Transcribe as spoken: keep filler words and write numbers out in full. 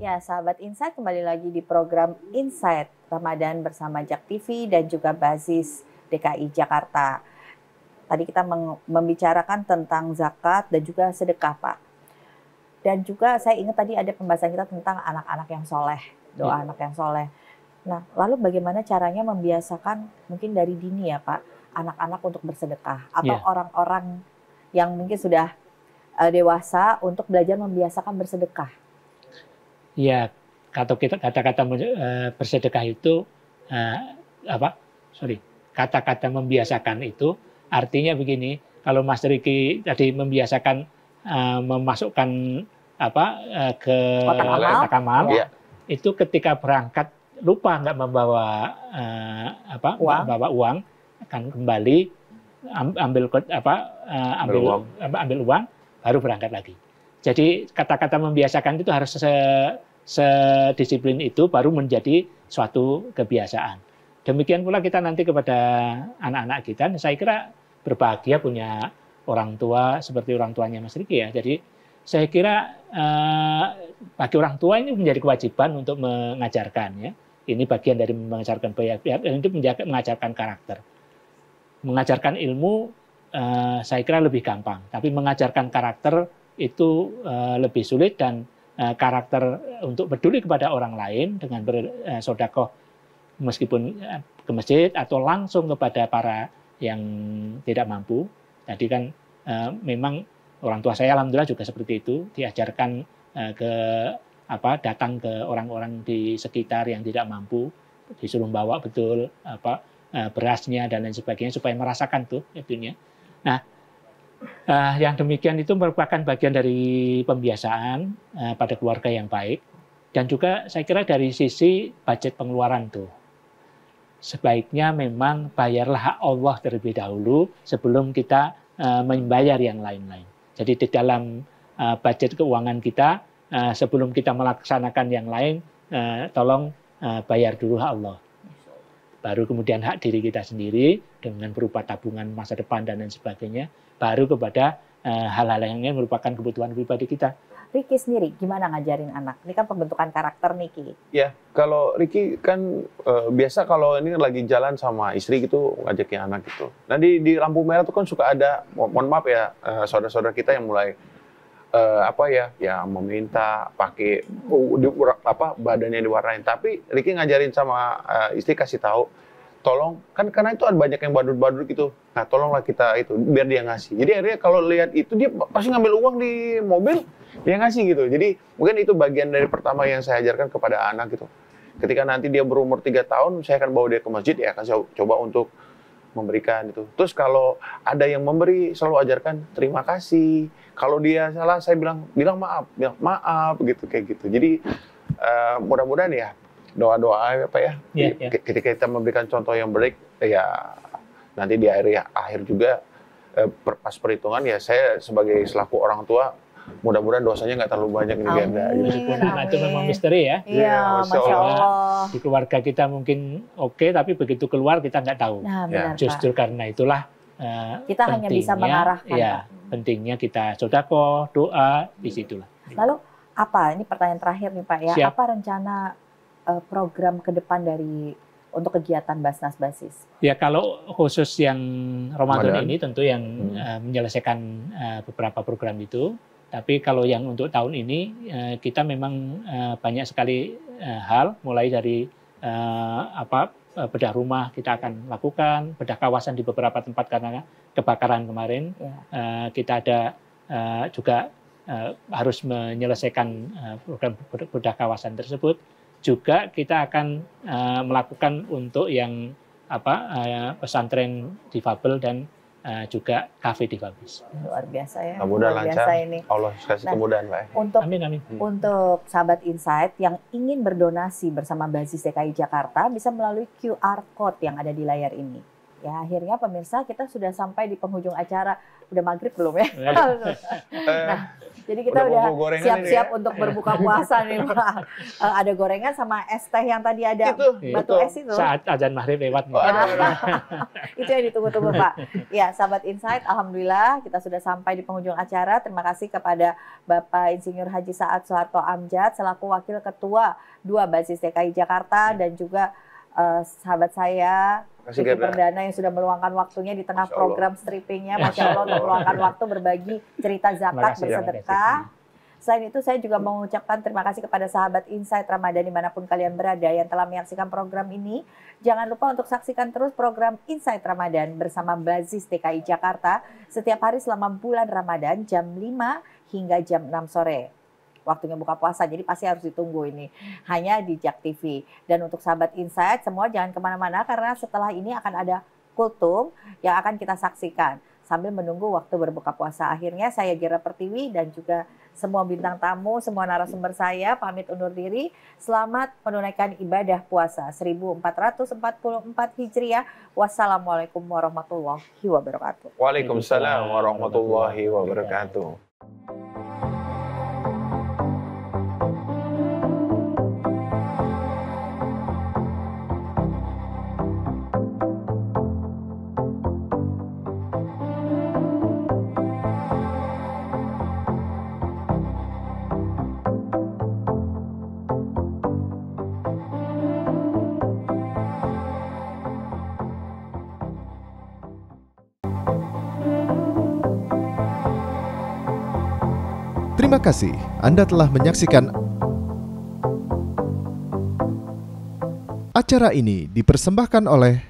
Ya, sahabat Insight, kembali lagi di program Insight Ramadan bersama JAK T V dan juga Bazis D K I Jakarta. Tadi kita membicarakan tentang zakat dan juga sedekah, Pak. Dan juga saya ingat tadi ada pembahasan kita tentang anak-anak yang soleh, doa ya. Anak yang soleh. Nah, lalu bagaimana caranya membiasakan mungkin dari dini ya, Pak, anak-anak untuk bersedekah atau orang-orang ya. Yang mungkin sudah uh, dewasa untuk belajar membiasakan bersedekah. Ya, atau kita kata-kata uh, bersedekah itu uh, apa? Sorry, kata-kata membiasakan itu artinya begini. Kalau Mas Ricky tadi membiasakan uh, memasukkan apa uh, ke kotak amal, ya. Itu ketika berangkat lupa nggak membawa uh, apa? Uang. Membawa uang, akan kembali ambil apa? Uh, ambil uang. ambil uang, baru berangkat lagi. Jadi kata-kata membiasakan itu harus sedisiplin itu baru menjadi suatu kebiasaan. Demikian pula kita nanti kepada anak-anak kita, saya kira berbahagia punya orang tua seperti orang tuanya Mas Ricky ya. Jadi saya kira eh, bagi orang tua ini menjadi kewajiban untuk mengajarkan ya. Ini bagian dari mengajarkan itu mengajarkan karakter, mengajarkan ilmu eh, saya kira lebih gampang, tapi mengajarkan karakter itu uh, lebih sulit dan uh, karakter untuk peduli kepada orang lain dengan bersodakoh meskipun uh, ke masjid atau langsung kepada para yang tidak mampu. Tadi kan uh, memang orang tua saya alhamdulillah juga seperti itu, diajarkan uh, ke apa datang ke orang-orang di sekitar yang tidak mampu, disuruh bawa betul apa uh, berasnya dan lain sebagainya supaya merasakan tuh itunya. Nah, Uh, yang demikian itu merupakan bagian dari pembiasaan uh, pada keluarga yang baik. Dan juga saya kira dari sisi budget pengeluaran tuh sebaiknya memang bayarlah hak Allah terlebih dahulu sebelum kita uh, membayar yang lain-lain. Jadi di dalam uh, budget keuangan kita uh, sebelum kita melaksanakan yang lain uh, tolong uh, bayar dulu hak Allah. Baru kemudian hak diri kita sendiri dengan berupa tabungan masa depan dan lain sebagainya, baru kepada hal-hal uh, yang lain merupakan kebutuhan pribadi kita. Ricky sendiri gimana ngajarin anak? Ini kan pembentukan karakter nih, Ki. Ya, kalau Ricky kan uh, biasa kalau ini lagi jalan sama istri gitu ngajakin anak gitu. Nah di, di lampu merah tuh kan suka ada, mohon maaf ya, saudara-saudara uh, kita yang mulai Uh, apa ya, ya meminta pakai uh, di, apa badannya diwarnain. Tapi Ricky ngajarin sama uh, istri kasih tahu, tolong kan karena itu ada banyak yang badut-badut gitu. Nah tolonglah kita itu biar dia ngasih. Jadi akhirnya kalau lihat itu dia pasti ngambil uang di mobil dia ngasih gitu. Jadi mungkin itu bagian dari pertama yang saya ajarkan kepada anak gitu. Ketika nanti dia berumur tiga tahun, saya akan bawa dia ke masjid ya, akan saya coba untuk memberikan itu. Terus kalau ada yang memberi selalu ajarkan terima kasih. Kalau dia salah saya bilang bilang maaf, bilang maaf gitu kayak gitu. Jadi uh, mudah-mudahan ya doa-doa apa ya yeah, yeah. ketika kita memberikan contoh yang baik ya nanti di akhir ya, akhir juga uh, pas perhitungan ya saya sebagai selaku orang tua mudah-mudahan dosanya nggak terlalu banyak ini Gerda. Nah, itu memang misteri ya. Iya, Masya Allah. Di keluarga kita mungkin oke, okay, tapi begitu keluar kita nggak tahu. Nah, benar, Justru Pak. Karena itulah uh, kita hanya bisa mengarahkan. Ya, pentingnya kita sodako, doa, disitulah. Lalu apa? Ini pertanyaan terakhir nih Pak ya. Siap. Apa rencana uh, program ke depan dari untuk kegiatan Baznas Bazis? Ya kalau khusus yang Ramadan Madan. Ini tentu yang hmm. uh, menyelesaikan uh, beberapa program itu. Tapi kalau yang untuk tahun ini kita memang banyak sekali hal, mulai dari apa bedah rumah kita akan lakukan, bedah kawasan di beberapa tempat karena kebakaran kemarin ya. Kita ada juga harus menyelesaikan program bedah kawasan tersebut. Juga kita akan melakukan untuk yang apa pesantren difabel dan Uh, juga kafe di Babis. Luar biasa ya. Kemudahan lancar. Ini. Allah kasih nah, kemudahan Pak. Untuk, amin, amin. Untuk sahabat Insight yang ingin berdonasi bersama Bazis D K I Jakarta bisa melalui Q R Code yang ada di layar ini. Ya akhirnya pemirsa kita sudah sampai di penghujung acara. Udah maghrib belum ya? Nah, jadi kita udah siap-siap ya? Untuk berbuka puasa nih Pak. Uh, ada gorengan sama es teh yang tadi ada itu, batu itu. Es itu. Saat azan maghrib lewat. Oh, ya. Itu yang ditunggu-tunggu Pak. Ya sahabat Insight, alhamdulillah kita sudah sampai di penghujung acara. Terima kasih kepada Bapak Insinyur Haji Saad Soeharto Amjad selaku Wakil Ketua dua Bazis D K I Jakarta ya. Dan juga uh, sahabat saya Ricky Perdana yang sudah meluangkan waktunya di tengah program strippingnya. Masya Allah untuk meluangkan waktu berbagi cerita zakat bersedekah. Selain itu saya juga mengucapkan terima kasih kepada sahabat Insight Ramadan dimanapun kalian berada yang telah menyaksikan program ini. Jangan lupa untuk saksikan terus program Insight Ramadan bersama Bazis D K I Jakarta setiap hari selama bulan Ramadan jam lima hingga jam enam sore. Waktunya buka puasa, jadi pasti harus ditunggu ini. Hanya di JAK T V. Dan untuk sahabat Insight, semua jangan kemana-mana karena setelah ini akan ada kultum yang akan kita saksikan. Sambil menunggu waktu berbuka puasa. Akhirnya saya Gerda Pertiwi dan juga semua bintang tamu, semua narasumber saya pamit undur diri. Selamat menunaikan ibadah puasa seribu empat ratus empat puluh empat Hijriah. Wassalamualaikum warahmatullahi wabarakatuh. Waalaikumsalam warahmatullahi wabarakatuh. Terima kasih Anda telah menyaksikan acara ini dipersembahkan oleh